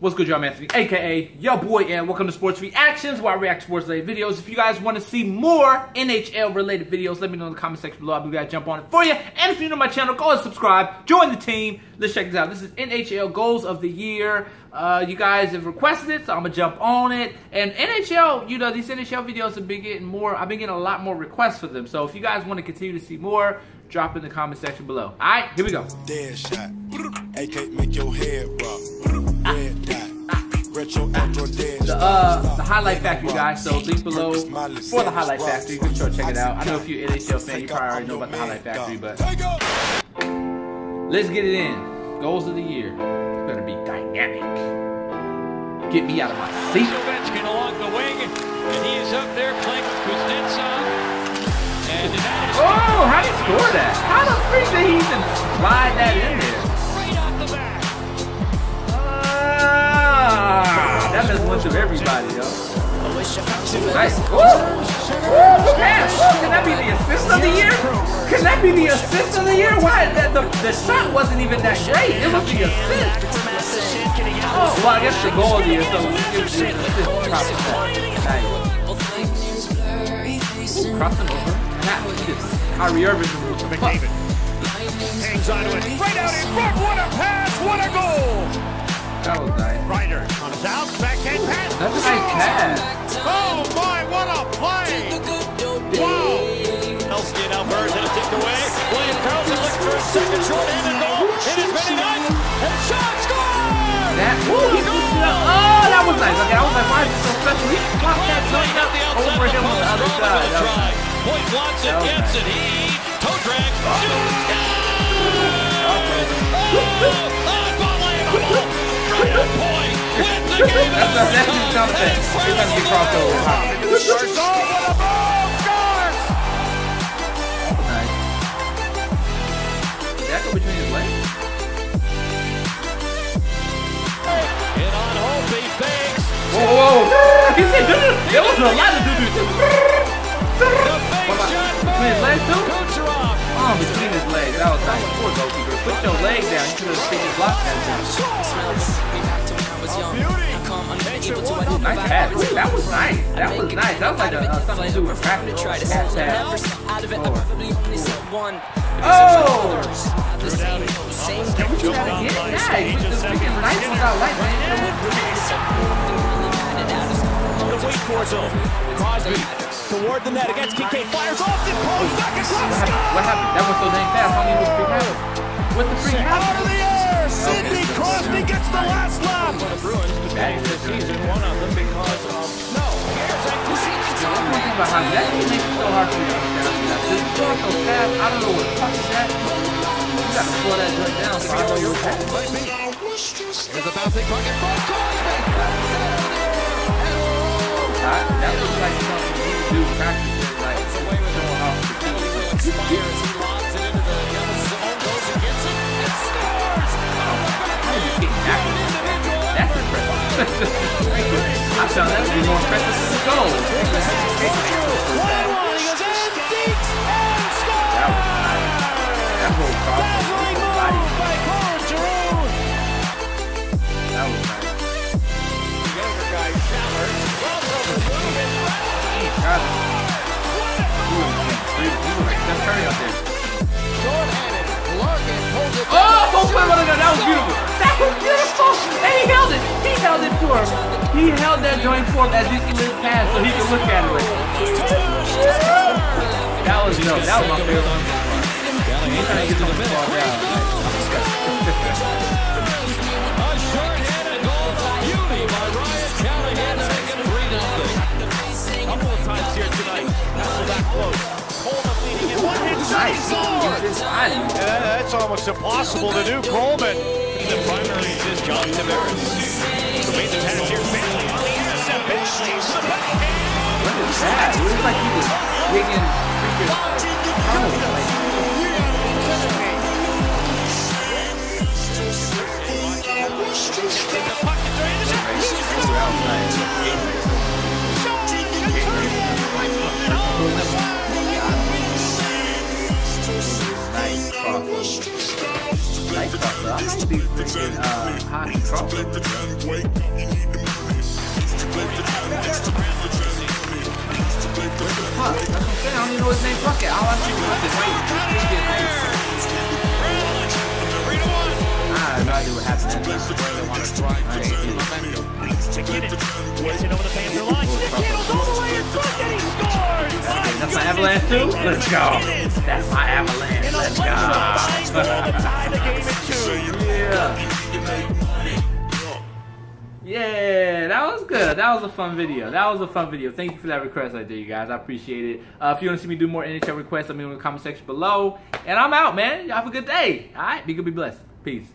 What's good, y'all? Anthony, aka Yo Boy, and welcome to Sports Reactions, where I react to sports-related videos. If you guys want to see more NHL-related videos, let me know in the comment section below. I'll be glad to jump on it for you. And if you're new to my channel, go and subscribe, join the team. Let's check this out. This is NHL Goals of the Year. You guys have requested it, so I'm gonna jump on it. And NHL, you know, these NHL videos have been getting more. I've been getting a lot more requests for them. So if you guys want to continue to see more, drop in the comment section below. All right, here we go. Dead shot. AK, make your head rock. The highlight factory, guys. So link below for the highlight factory. You can go check it out. I know if you're an NHL fan, you probably already know about the highlight factory, but let's get it in. Goals of the year. It's better be dynamic. Get me out of my seat. Ovechkin along the wing, and he is up there playing with Kuznetsov. And that is how do you score that? How the freak did he even slide that in there? That just went through everybody, yo. Nice. Ooh! Ooh, pass. Can that be the assist of the year? Can that be the assist of the year? Why? The shot wasn't even that great. It was the assist. Oh, well, I guess the goal of the year, so it was the assist probably. Nice. Ooh, crossing over. Kyrie Irving. McDavid. Hangs on to it. Right out in front. What a pass. What a goal. That was nice. Ryder comes out, backhand pass. That's a nice pass. Oh my, what a play! Wow! Elski and Alvarez had it ticked away. William Carlson looking for a second short and a goal. It is ready on, and shot scored! Oh, that was nice. Okay, I was like, why is it so special? He blocked that going up over him on the other side. Point blocks it, gets it. He toe drags, shoots, goal! Whoa! He said, "Dude, there was a lot of dudes." Between his legs, too. Oh, between his legs. That was nice. Poor goalkeeper. Put your leg down. You could have taken his block down. Nice pass. That was nice. That was nice. That was like something to do with rapid pass. Toward the net against Kincaid, fires off the post. What happened? That was so dang fast. I don't even know what the freak happened. What the freak happened? Sidney Crosby gets the last laugh. The Bruins back this season, one of them because of no. That makes it so hard for you. So fast. I don't know what the fuck is that. You got to slow that joint down. So I know you're okay. There's a bouncing bucket for Crosby. That looks like something you need to do practice. Like the way we're going off. He lobs it into the Yellow's own goals and gets it and scores. That's impressive. I found that to be more impressive than the goal. That whole that was beautiful. That was beautiful. And he held it. He held it for him. He held that joint for him as he slid past so he could look at it. That was dope. That was my favorite one. He's trying to get to the ball down. A short-handed goal of beauty by Ryan Callahan to make it 3-0. Couple of times here tonight. That's that close. Nice. That's almost impossible to do, Coleman. The primary is John Tavares. Who made the pass here? Finley on the intercept. It steals the backhand. What is that? It looks like he was digging freaking tunnel. Nice cross. the freaking hockey trophy. Puck? That's what I'm saying. I don't even know his name. Fuck it. All I see is his name. I have no idea what happened. To get it. Gets it over the Panther line. The Candles all the way in front, and he scores! That's my Avalanche too? Let's go. That's my Avalanche. Let's go. Yeah. Yeah, that was good. That was a fun video. That was a fun video. Thank you for that request right there, you guys. I appreciate it. If you want to see me do more NHL requests, let me know in the comment section below. And I'm out, man. Y'all have a good day. All right? Be good, be blessed. Peace.